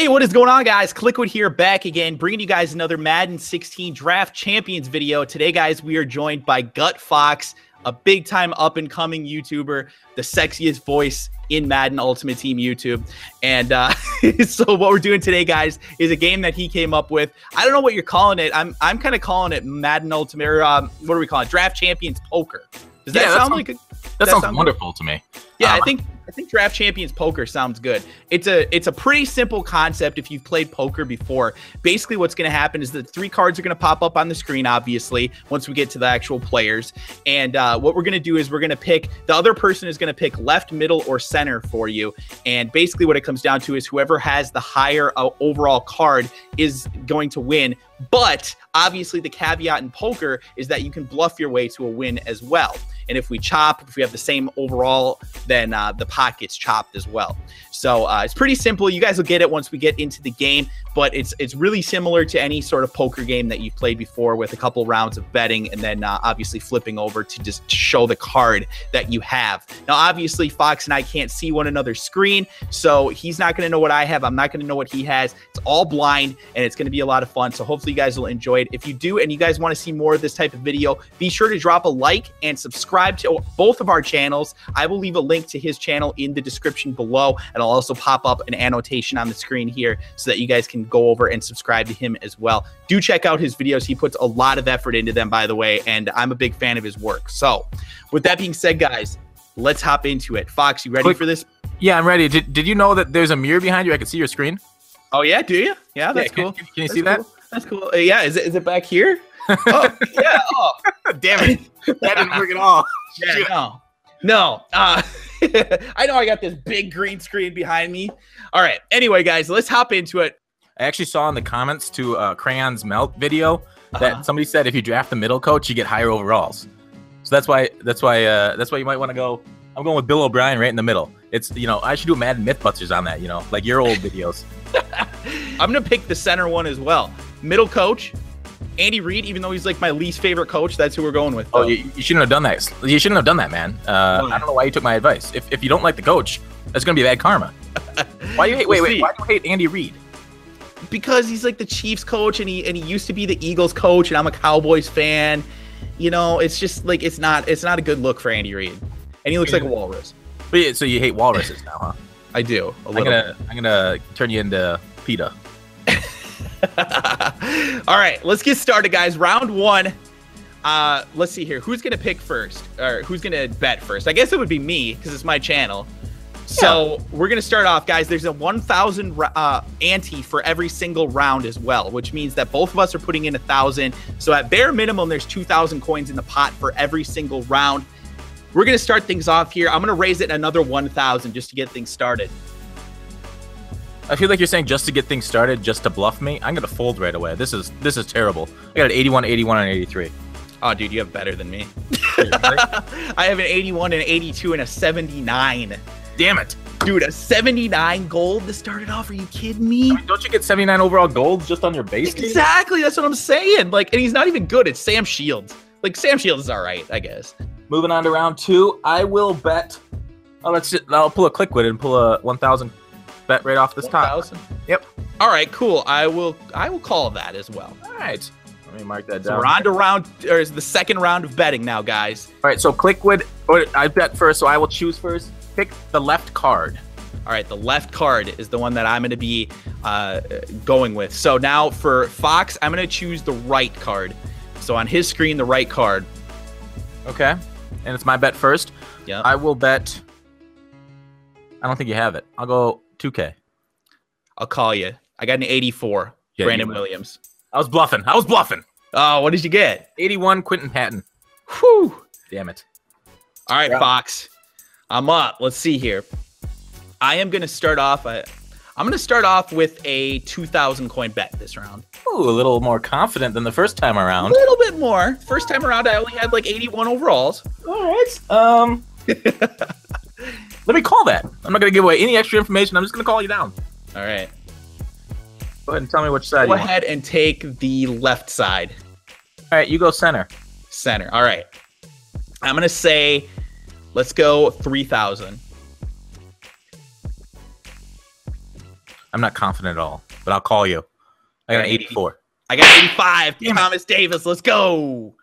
Hey, what is going on, guys? Clickwood here, back again, bringing you guys another Madden 16 Draft Champions video. Today, guys, we are joined by Gut Fox, a big-time up-and-coming YouTuber, the sexiest voice in Madden Ultimate Team YouTube. And so what we're doing today, guys, is a game that he came up with. I don't know what you're calling it. I'm kind of calling it Madden Ultimate, or what do we call it? Draft Champions Poker. Does that sound like a... That sounds wonderful to me. Yeah, I think Draft Champions Poker sounds good. It's a pretty simple concept if you've played poker before. Basically, what's going to happen is the three cards are going to pop up on the screen, obviously, once we get to the actual players. And what we're going to do is we're going to pick, the other person is going to pick left, middle, or center for you. And basically what it comes down to is whoever has the higher overall card is going to win. But obviously the caveat in poker is that you can bluff your way to a win as well. And if we chop, if we have the same overall, then the pot gets chopped as well. So it's pretty simple. You guys will get it once we get into the game, but it's really similar to any sort of poker game that you've played before, with a couple rounds of betting and then obviously flipping over to just show the card that you have. Now, obviously, Fox and I can't see one another's screen, so he's not going to know what I have. I'm not going to know what he has. It's all blind, and it's going to be a lot of fun. So hopefully you guys will enjoy it. If you do and you guys want to see more of this type of video, be sure to drop a like and subscribe to both of our channels. I will leave a link to his channel in the description below, and I'll also pop up an annotation on the screen here so that you guys can go over and subscribe to him as well. Do check out his videos. He puts a lot of effort into them, by the way, and I'm a big fan of his work. So with that being said, guys, let's hop into it. Fox, you ready for this? Yeah, I'm ready. Did you know that there's a mirror behind you? I can see your screen. Oh, yeah? Do you? Yeah, that's cool. Can you see that? That's cool. Yeah, is it back here? Oh, yeah. Oh. Damn it. That didn't work at all. Yeah, no. I know I got this big green screen behind me. All right. Anyway, guys, let's hop into it. I actually saw in the comments to Crayon's Melt video that somebody said if you draft the middle coach, you get higher overalls. So that's why you might want to go. I'm going with Bill O'Brien right in the middle. It's, you know, I should do Madden Mythbusters on that, you know, like your old videos. I'm going to pick the center one as well. Middle coach, Andy Reid, even though he's like my least favorite coach, that's who we're going with. Though. Oh, you shouldn't have done that. You shouldn't have done that, man. I don't know why you took my advice. If you don't like the coach, that's going to be bad karma. Why do you hate? Wait. Why do you hate Andy Reid? Because he's like the Chiefs coach, and he used to be the Eagles coach, and I'm a Cowboys fan. You know, it's just like it's not a good look for Andy Reid, and he looks like a walrus. But yeah, so you hate walruses now, huh? I do. I'm gonna turn you into PETA. All right, let's get started, guys. Round one. Let's see here. Who's gonna pick first, or who's gonna bet first? I guess it would be me because it's my channel. Yeah. So we're gonna start off, guys. There's a 1,000 ante for every single round as well, which means that both of us are putting in 1,000. So at bare minimum, there's 2,000 coins in the pot for every single round. We're gonna start things off here. I'm gonna raise it another 1,000 just to get things started. I feel like you're saying just to get things started, just to bluff me. I'm gonna fold right away. This is terrible. I got an 81, 81, and 83. Oh, dude, you have better than me. I have an 81, an 82, and a 79. Damn it, dude, a 79 gold to start it off. Are you kidding me? I mean, don't you get 79 overall golds just on your base? Exactly, dude? That's what I'm saying. Like, and he's not even good. It's Sam Shields. Like, Sam Shields is all right, I guess. Moving on to round two, I will bet. Oh, I'll pull a Clickwood and pull a 1,000. Bet right off this top. Yep. All right, cool. I will call that as well. All right. Let me mark that down. We're on to round, or is the second round of betting now, guys. All right, so Clickwood, I bet first, so I will choose first. Pick the left card. All right, the left card is the one that I'm going to be going with. So now for Fox, I'm going to choose the right card. So on his screen, the right card. Okay. And it's my bet first. Yeah. I will bet. I don't think you have it. I'll go 2K. I'll call you. I got an 84. Yeah, Brandon Williams. I was bluffing. Oh, what did you get? 81, Quentin Patton. Whew. Damn it. All right, Fox. I'm up. Let's see here. I am going to start off. I'm going to start off with a 2,000 coin bet this round. Ooh, a little more confident than the first time around. A little bit more. First time around, I only had like 81 overalls. All right. Let me call that. I'm not going to give away any extra information. I'm just going to call you down. All right. Go ahead and tell me which side you want. Go ahead and take the left side. All right, you go center. Center. All right. I'm going to say, let's go 3,000. I'm not confident at all, but I'll call you. I got an 84. I got 85. Damn, Thomas Davis. Let's go.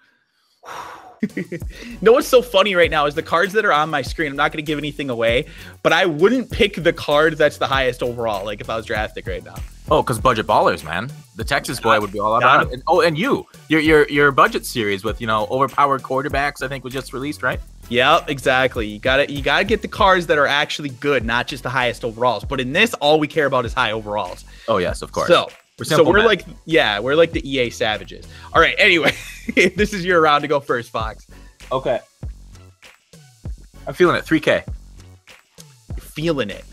No, what's so funny right now is the cards that are on my screen. I'm not going to give anything away, but I wouldn't pick the card that's the highest overall. Like if I was drafting right now. Oh, because budget ballers, man. The Texas boy would be all about it. And, oh, and you, your budget series with overpowered quarterbacks. I think was just released, right? Yep, exactly. You gotta get the cards that are actually good, not just the highest overalls. But in this, all we care about is high overalls. Oh yes, of course. So we're like the EA savages. All right. Anyway, this is your round to go first, Fox. Okay. I'm feeling it. 3K. You're feeling it.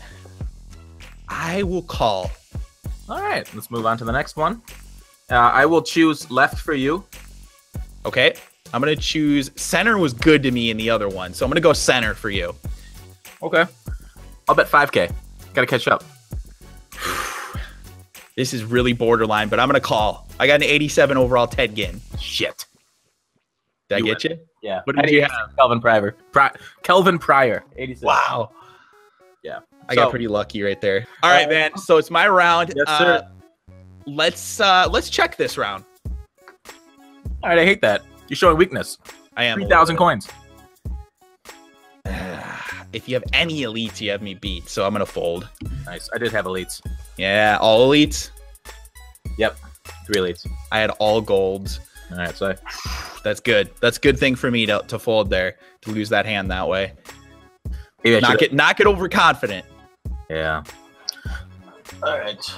I will call. All right. Let's move on to the next one. I will choose left for you. Okay. I'm gonna choose center. Was good to me in the other one, so I'm gonna go center for you. Okay. I'll bet 5K. Gotta catch up. This is really borderline, but I'm going to call. I got an 87 overall Ted Ginn. Shit. Did I get you? Yeah. What did you have? Kelvin Pryor. Kelvin Pryor. 86. Wow. Yeah. I got pretty lucky right there. All right, man. So it's my round. Yes, sir. Let's check this round. All right. I hate that. You're showing weakness. I am. 3,000 coins. If you have any elites, you have me beat, so I'm going to fold. Nice. I did have elites. Yeah, all elites? Yep, 3 elites. I had all golds. All right, so that's good. That's a good thing for me to fold there, to lose that hand that way. Maybe not get overconfident. Yeah. All right.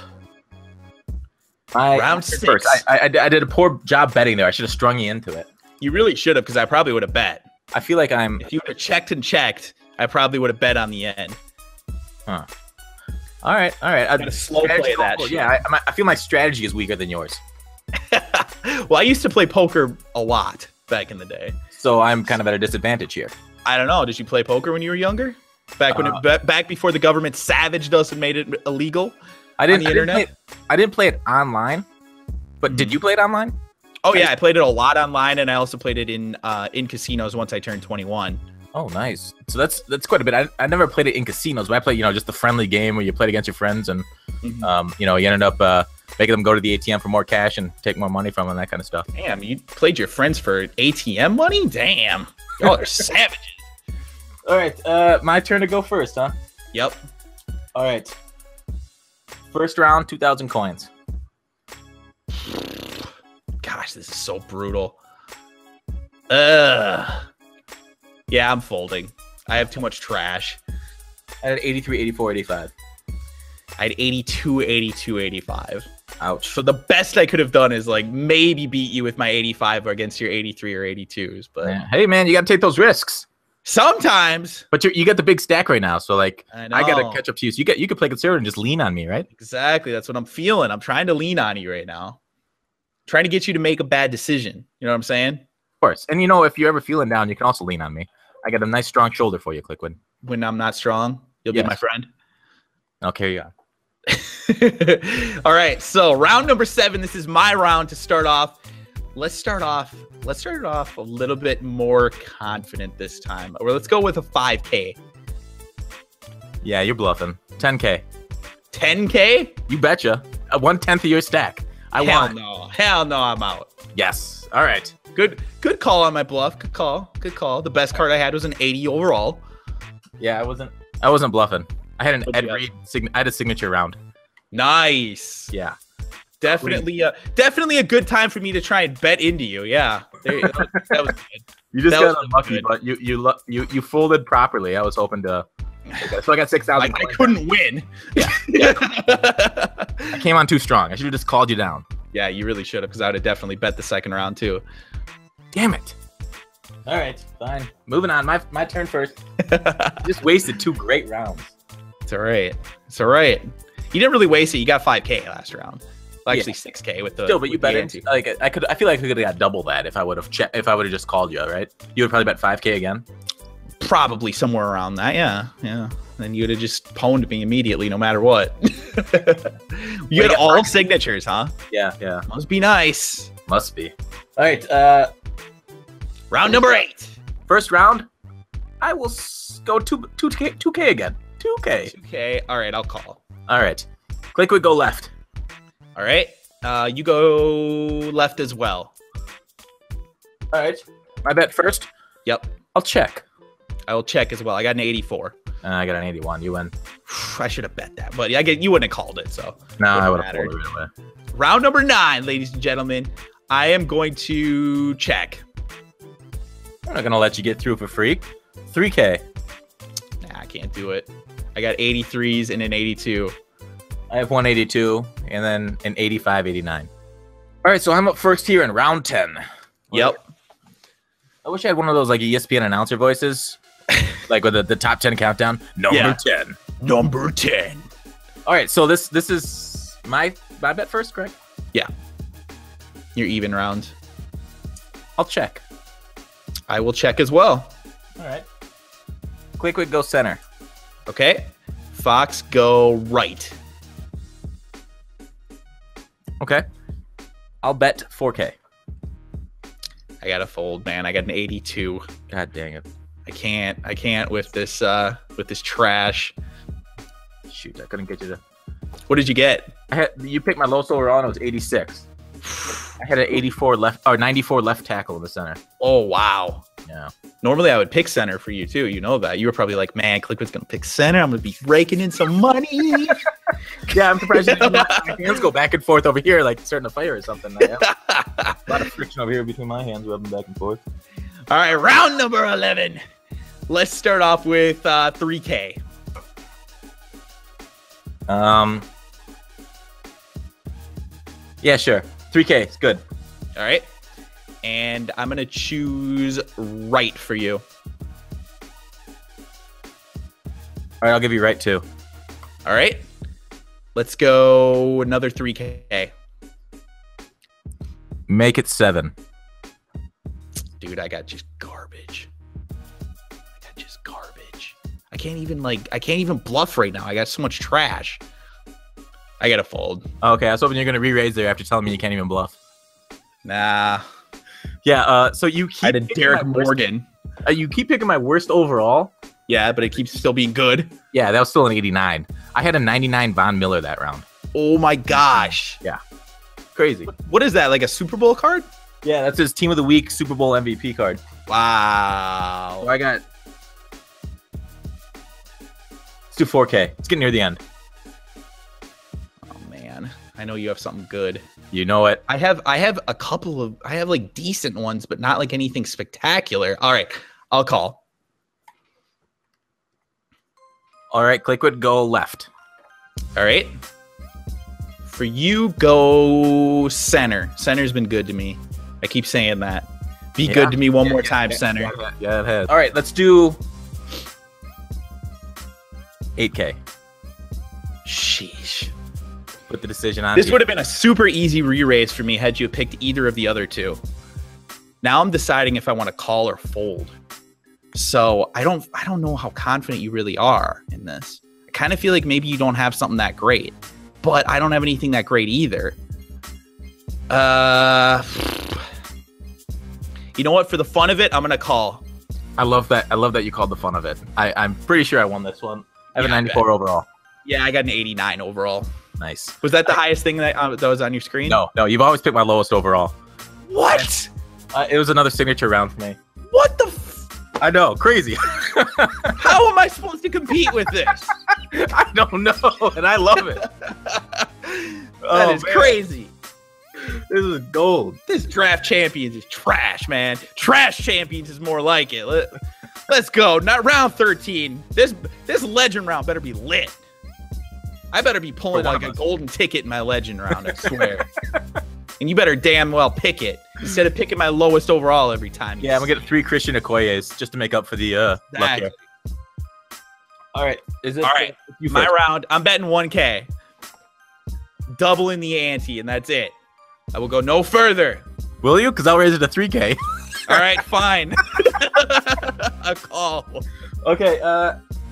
Round 6. First. I did a poor job betting there. I should have strung you into it. You really should have, because I probably would have bet. I feel like I'm... If you would have checked and checked, I probably would have bet on the end. Huh. All right, all right. I'm going to slow play that shit. Yeah, I feel my strategy is weaker than yours. Well, I used to play poker a lot back in the day. So I'm kind of at a disadvantage here. I don't know. Did you play poker when you were younger? Back before the government savaged us and made it illegal on the internet? I didn't play it online. But did you play it online? Oh, yeah. I played it a lot online, and I also played it in casinos once I turned 21. Oh, nice. So that's quite a bit. I never played it in casinos, but I played, just the friendly game where you played against your friends and, you ended up making them go to the ATM for more cash and take more money from them and that kind of stuff. Damn, you played your friends for ATM money? Damn. Y'all are savages. All right. My turn to go first, huh? Yep. All right. First round, 2,000 coins. Gosh, this is so brutal. Ugh. Yeah, I'm folding. I have too much trash. I had 83, 84, 85. I had 82, 82, 85. Ouch. So the best I could have done is like maybe beat you with my 85 or against your 83 or 82s. But yeah. Hey, man, you got to take those risks. Sometimes. But you got the big stack right now. So like I got to catch up to you. So you could play conservative and just lean on me, right? Exactly. That's what I'm feeling. I'm trying to lean on you right now. I'm trying to get you to make a bad decision. You know what I'm saying? Of course. And, if you're ever feeling down, you can also lean on me. I got a nice strong shoulder for you, Clickwood. When I'm not strong, you'll be my friend. I'll carry you on. All right. So round number 7. This is my round to start off. Let's start it off a little bit more confident this time. Or let's go with a 5K. Yeah, you're bluffing. 10K. 10K? You betcha. 1/10 of your stack. I won. No. Hell no, I'm out. Yes. All right. Good call on my bluff. Good call. Good call. The best card I had was an 80 overall. Yeah, I wasn't bluffing. I had an Ed Reed. I had a signature round. Nice. Yeah. Definitely a good time for me to try and bet into you. Yeah. That was good. You just got unlucky, but you folded properly. I was hoping to. So I got 6,000. I couldn't win. Yeah. I came on too strong. I should have just called you down. Yeah, you really should have, because I would have definitely bet the second round too. Damn it. All right, fine. Moving on. My turn first. Just wasted 2 great rounds. It's all right. It's all right. You didn't really waste it. You got 5K last round. Well, actually, 6K with the. Still, but you bet into. Like I feel like I could have got double that if I would have just called you. Right? You would probably bet 5K again. Probably somewhere around that. Yeah. Yeah. Then you would have just pwned me immediately, no matter what. You had all signatures, huh? Yeah. Yeah. Must be nice. Must be. All right. Round number 8. First round, I will go 2K again. 2K. 2K. All right, I'll call. All right. Clickwood, go left. All right. You go left as well. All right. I bet first? Yep. I'll check. I will check as well. I got an 84. I got an 81. You win. I should have bet that, but I get you wouldn't have called it. So no, I would have called it right away. Round number 9, ladies and gentlemen. I am going to check. I'm not gonna let you get through for free. 3K. Nah, I can't do it. I got 83s and an 82. I have 182 and then an 85, 89. All right, so I'm up first here in round 10. Yep. I wish I had one of those like ESPN announcer voices, like with the top 10 countdown. Number 10. Number 10. All right, so this is my bet first, correct? Yeah. Your even round. I'll check. I will check as well. All right. Clickwood, go center. Okay. Fox, go right. Okay. I'll bet 4K. I got a fold, man. I got an 82. God dang it. I can't with this trash. Shoot, I couldn't get you to. What did you get? You picked my lowest overall and it was 86. I had an 84 left or 94 left tackle in the center. Oh wow. Yeah. Normally I would pick center for you too. You know that. You were probably like, man, Clickwood's gonna pick center. I'm gonna be raking in some money. Yeah, I'm surprised you didn't let my hands go back and forth over here, like starting a fire or something. A lot of friction over here between my hands rubbing back and forth. All right, round number 11. Let's start off with 3K. Yeah, sure. 3K, it's good. All right. And I'm going to choose right for you. All right, I'll give you right too. All right. Let's go another 3K. Make it 7. Dude, I got just garbage. I can't even bluff right now. I got so much trash. I gotta fold. Okay, I was hoping you're gonna re-raise there after telling me you can't even bluff. Nah. Yeah. So you keep. I did Derek Morgan. You keep picking my worst overall. Yeah, but it keeps still being good. Yeah, that was still an 89. I had a 99 Von Miller that round. Oh my gosh. Yeah. Crazy. What is that? Like a Super Bowl card? Yeah, that's his Team of the Week Super Bowl MVP card. Wow. So I got. Let's do 4K. It's getting near the end. I know you have something good. You know it. I have a couple of like decent ones, but not like anything spectacular. All right, I'll call. All right, Clickwood, go left. All right. For you, go center. Center's been good to me. I keep saying that. Be good to me one more time, center. Yeah, it has. All right, let's do 8K. Sheesh. Put the decision on. This would have been a super easy re-raise for me had you picked either of the other two. Now I'm deciding if I want to call or fold. So I don't know how confident you really are in this. I kind of feel like maybe you don't have something that great, but I don't have anything that great either. You know what? For the fun of it, I'm gonna call. I love that. I love that you called the fun of it. I'm pretty sure I won this one. I have a 94 overall. Yeah, I got an 89 overall. Nice. Was that the highest thing that was on your screen? No. You've always picked my lowest overall. What? It was another signature round for me. What the? I know. Crazy. How am I supposed to compete with this? I don't know, and I love it. That is crazy, man. This is gold. This Draft Champions is trash, man. Trash Champions is more like it. Let's go. Not round 13. This legend round better be lit. I better be pulling like a golden ticket in my legend round, I swear. And you better damn well pick it instead of picking my lowest overall every time. Yeah, I'm gonna get 3 Christian Okoye's just to make up for the luck here. All right, my round. I'm betting 1K, doubling the ante, and that's it. I will go no further. Will you? Because I'll raise it to 3K. All right, fine. A call. Okay,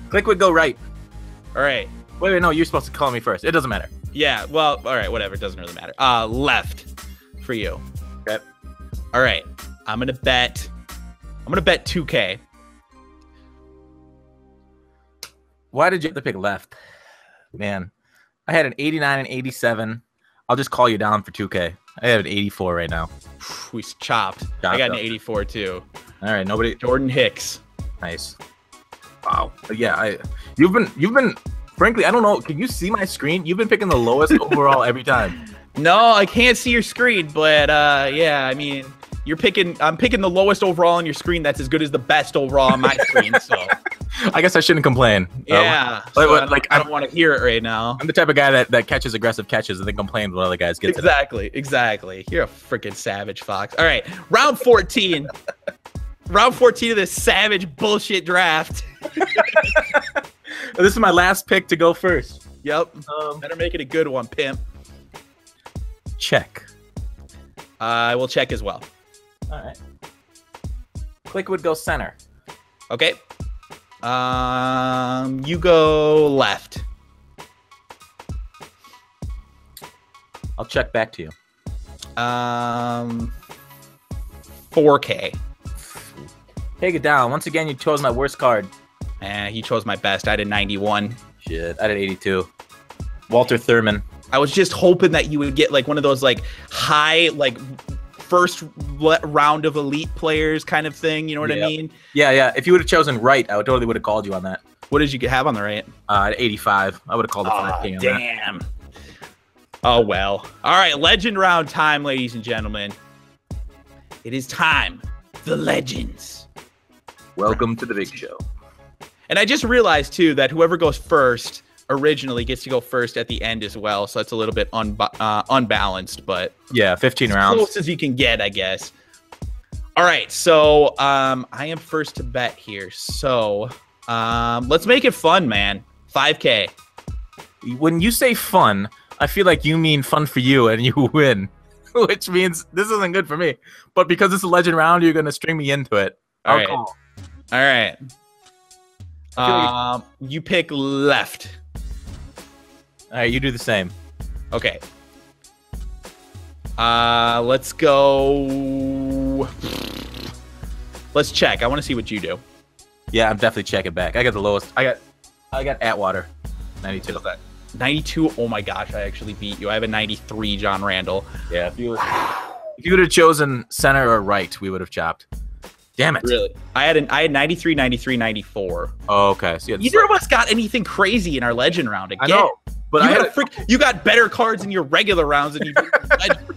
Clickwood, go right. All right. Wait, no, you're supposed to call me first. It doesn't matter. Yeah, well, all right, whatever. It doesn't really matter. Left for you. Okay. All right. I'm going to bet 2K. Why did you have to pick left? Man, I had an 89 and 87. I'll just call you down for 2K. I have an 84 right now. We chopped. I got an 84 too. All right, nobody. Jordan Hicks. Nice. Wow. Yeah, you've been. Frankly, I don't know. Can you see my screen? You've been picking the lowest overall every time. No, I can't see your screen, but yeah, I mean, you're picking. I'm picking the lowest overall on your screen. That's as good as the best overall on my screen. So, I guess I shouldn't complain. Yeah, so I don't want to hear it right now. I'm the type of guy that catches aggressive catches and then complains when other guys get to it. Exactly. You're a freaking savage, Fox. All right, round 14. Round 14 of this savage bullshit draft. This is my last pick to go first. Yep. Better make it a good one, pimp. Check. I will check as well. All right. Clickwood goes center. Okay. You go left. I'll check back to you. 4K. Take it down. Once again, you chose my worst card. He chose my best. I did 91. Shit, I did 82. Walter Thurman. I was just hoping that you would get like one of those like high like first round of elite players kind of thing. You know what I mean? Yeah. If you would have chosen right, I totally would have called you on that. What did you have on the right? 85. I would have called it for that. Damn. Oh well. All right, legend round time, ladies and gentlemen. It is time. The legends. Welcome to the big show. And I just realized, too, that whoever goes first originally gets to go first at the end as well. So that's a little bit unbalanced, but yeah, 15 rounds. As close as you can get, I guess. All right. So I am first to bet here. So let's make it fun, man. 5K. When you say fun, I feel like you mean fun for you and you win, which means this isn't good for me. But because it's a legend round, you're going to string me into it. All right. All right. You pick left. All right, you do the same. Okay. Let's go. Let's check. I want to see what you do. Yeah, I'm definitely checking back. I got the lowest. I got Atwater, 92. 92. Oh my gosh, I actually beat you. I have a 93, John Randall. Yeah. If you would have chosen center or right, we would have chopped. Damn it. Really? I had 93, 93, 94. Oh, okay. So neither of us got anything crazy in our legend round again. I know. But you got better cards in your regular rounds than you did in your legend.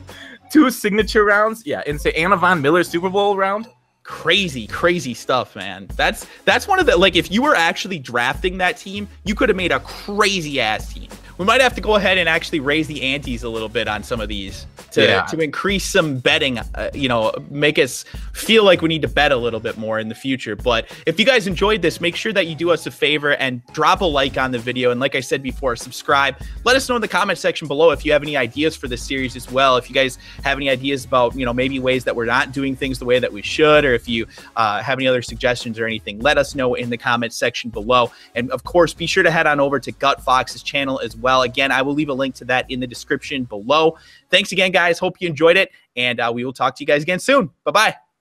Two signature rounds. Yeah. And say Anna Von Miller Super Bowl round. Crazy, crazy stuff, man. That's one of the, like, if you were actually drafting that team, you could have made a crazy ass team. We might have to go ahead and actually raise the antes a little bit on some of these to increase some betting, you know, make us feel like we need to bet a little bit more in the future. But if you guys enjoyed this, make sure that you do us a favor and drop a like on the video. And like I said before, subscribe. Let us know in the comment section below if you have any ideas for this series as well. If you guys have any ideas about, you know, maybe ways that we're not doing things the way that we should, or if you have any other suggestions or anything, let us know in the comment section below. And of course, be sure to head on over to Gut Fox's channel as well. Again, I will leave a link to that in the description below. Thanks again, guys. Hope you enjoyed it, and we will talk to you guys again soon. Bye-bye.